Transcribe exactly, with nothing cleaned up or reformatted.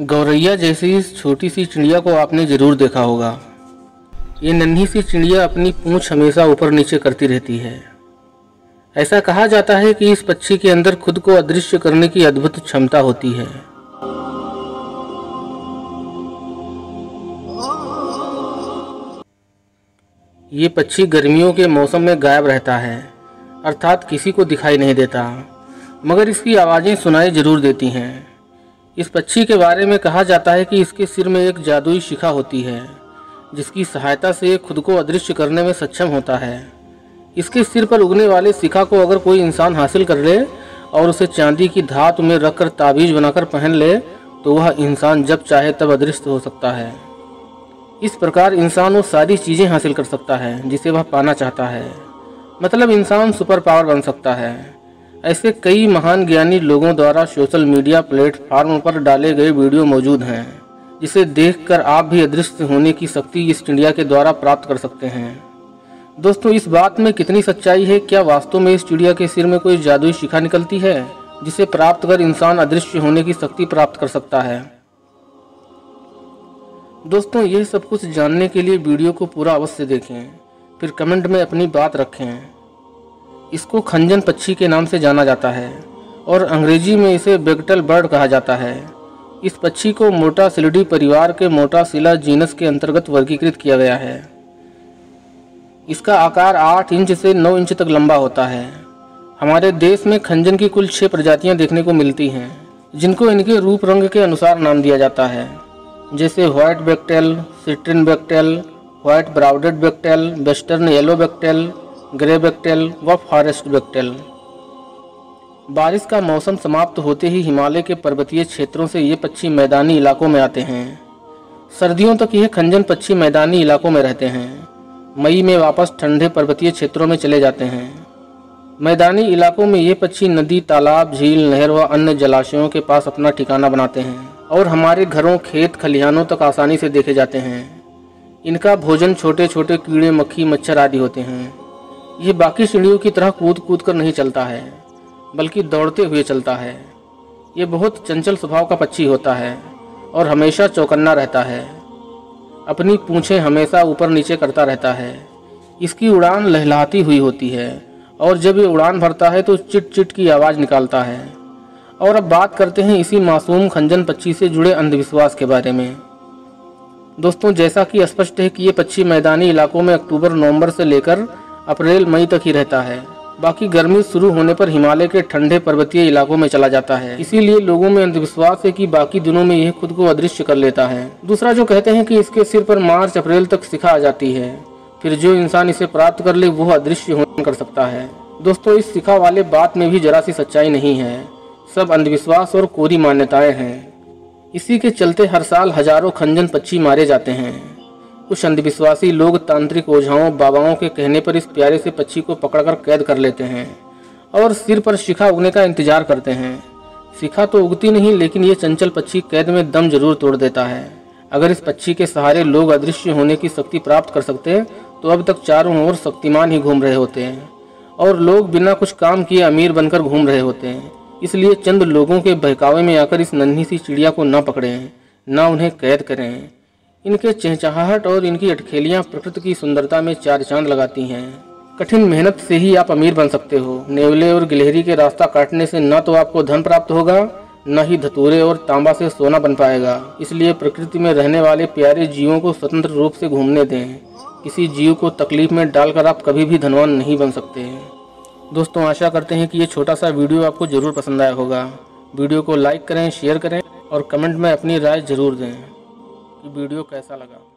गौरैया जैसी इस छोटी सी चिड़िया को आपने ज़रूर देखा होगा। ये नन्ही सी चिड़िया अपनी पूँछ हमेशा ऊपर नीचे करती रहती है। ऐसा कहा जाता है कि इस पक्षी के अंदर खुद को अदृश्य करने की अद्भुत क्षमता होती है। ये पक्षी गर्मियों के मौसम में गायब रहता है, अर्थात किसी को दिखाई नहीं देता, मगर इसकी आवाज़ें सुनाई जरूर देती हैं। इस पक्षी के बारे में कहा जाता है कि इसके सिर में एक जादुई शिखा होती है, जिसकी सहायता से ये खुद को अदृश्य करने में सक्षम होता है। इसके सिर पर उगने वाले शिखा को अगर कोई इंसान हासिल कर ले और उसे चांदी की धातु में रखकर ताबीज बनाकर पहन ले, तो वह इंसान जब चाहे तब अदृश्य हो सकता है। इस प्रकार इंसान वो सारी चीज़ें हासिल कर सकता है जिसे वह पाना चाहता है। मतलब इंसान सुपर पावर बन सकता है। ऐसे कई महान ज्ञानी लोगों द्वारा सोशल मीडिया प्लेटफार्म पर डाले गए वीडियो मौजूद हैं, जिसे देखकर आप भी अदृश्य होने की शक्ति इस चिड़िया के द्वारा प्राप्त कर सकते हैं। दोस्तों, इस बात में कितनी सच्चाई है? क्या वास्तव में इस चिड़िया के सिर में कोई जादुई शिखा निकलती है जिसे प्राप्त कर इंसान अदृश्य होने की शक्ति प्राप्त कर सकता है? दोस्तों, यह सब कुछ जानने के लिए वीडियो को पूरा अवश्य देखें, फिर कमेंट में अपनी बात रखें। इसको खंजन पक्षी के नाम से जाना जाता है और अंग्रेजी में इसे बैक्टेल बर्ड कहा जाता है। इस पक्षी को मोटासिलिडी परिवार के मोटासिला जीनस के अंतर्गत वर्गीकृत किया गया है। इसका आकार आठ इंच से नौ इंच तक लंबा होता है। हमारे देश में खंजन की कुल छह प्रजातियां देखने को मिलती हैं, जिनको इनके रूप रंग के अनुसार नाम दिया जाता है, जैसे white wagtail, citrine wagtail, white browed wagtail, western yellow wagtail, grey wagtail व फॉरेस्ट बैक्टेल। बारिश का मौसम समाप्त होते ही हिमालय के पर्वतीय क्षेत्रों से ये पक्षी मैदानी इलाकों में आते हैं। सर्दियों तक यह खंजन पक्षी मैदानी इलाकों में रहते हैं। मई में वापस ठंडे पर्वतीय क्षेत्रों में चले जाते हैं। मैदानी इलाकों में ये पक्षी नदी, तालाब, झील, नहर व अन्य जलाशयों के पास अपना ठिकाना बनाते हैं और हमारे घरों, खेत खलिहानों तक आसानी से देखे जाते हैं। इनका भोजन छोटे छोटे कीड़े, मक्खी, मच्छर आदि होते हैं। ये बाकी चिड़ियों की तरह कूद कूद कर नहीं चलता है, बल्कि दौड़ते हुए चलता है। ये बहुत चंचल स्वभाव का पक्षी होता है और हमेशा चौकन्ना रहता है। अपनी पूँछें हमेशा ऊपर नीचे करता रहता है। इसकी उड़ान लहलहाती हुई होती है और जब ये उड़ान भरता है तो चिट चिट की आवाज़ निकालता है। और अब बात करते हैं इसी मासूम खंजन पक्षी से जुड़े अंधविश्वास के बारे में। दोस्तों, जैसा कि स्पष्ट है कि ये पक्षी मैदानी इलाकों में अक्टूबर नवम्बर से लेकर अप्रैल मई तक ही रहता है। बाकी गर्मी शुरू होने पर हिमालय के ठंडे पर्वतीय इलाकों में चला जाता है। इसीलिए लोगों में अंधविश्वास है कि बाकी दिनों में यह खुद को अदृश्य कर लेता है। दूसरा, जो कहते हैं कि इसके सिर पर मार्च अप्रैल तक शिखा आ जाती है, फिर जो इंसान इसे प्राप्त कर ले वह अदृश्य होने कर सकता है। दोस्तों, इस शिखा वाले बात में भी जरा सी सच्चाई नहीं है। सब अंधविश्वास और कोरी मान्यताएं हैं। इसी के चलते हर साल हजारों खंजन पक्षी मारे जाते हैं। कुछ अंधविश्वासी लोग तांत्रिक ओझाओं, बाबाओं के कहने पर इस प्यारे से पक्षी को पकड़कर कैद कर लेते हैं और सिर पर शिखा उगने का इंतजार करते हैं। शिखा तो उगती नहीं, लेकिन ये चंचल पक्षी कैद में दम जरूर तोड़ देता है। अगर इस पक्षी के सहारे लोग अदृश्य होने की शक्ति प्राप्त कर सकते तो अब तक चारों ओर शक्तिमान ही घूम रहे होते हैं और लोग बिना कुछ काम किए अमीर बनकर घूम रहे होते हैं। इसलिए चंद लोगों के बहकावे में आकर इस नन्ही सी चिड़िया को न पकड़ें, न उन्हें कैद करें। इनके चहचहाहट और इनकी अटखेलियाँ प्रकृति की सुंदरता में चार चांद लगाती हैं। कठिन मेहनत से ही आप अमीर बन सकते हो। नेवले और गिलहरी के रास्ता काटने से न तो आपको धन प्राप्त होगा, न ही धतूरे और तांबा से सोना बन पाएगा। इसलिए प्रकृति में रहने वाले प्यारे जीवों को स्वतंत्र रूप से घूमने दें। किसी जीव को तकलीफ में डालकर आप कभी भी धनवान नहीं बन सकते। दोस्तों, आशा करते हैं कि ये छोटा सा वीडियो आपको ज़रूर पसंद आया होगा। वीडियो को लाइक करें, शेयर करें और कमेंट में अपनी राय ज़रूर दें। वीडियो कैसा लगा।